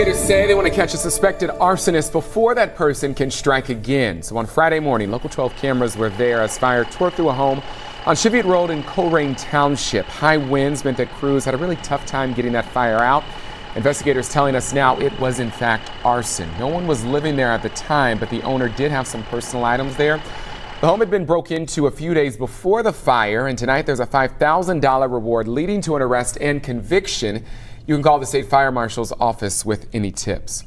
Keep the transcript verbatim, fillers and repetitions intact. investigators say they want to catch a suspected arsonist before that person can strike again. So on Friday morning, Local twelve cameras were there as fire tore through a home on Cheviot Road in Colerain Township. High winds meant that crews had a really tough time getting that fire out. Investigators telling us now it was in fact arson. No one was living there at the time, but the owner did have some personal items there. The home had been broken into a few days before the fire, and tonight there's a five thousand dollar reward leading to an arrest and conviction. You can call the state fire marshal's office with any tips.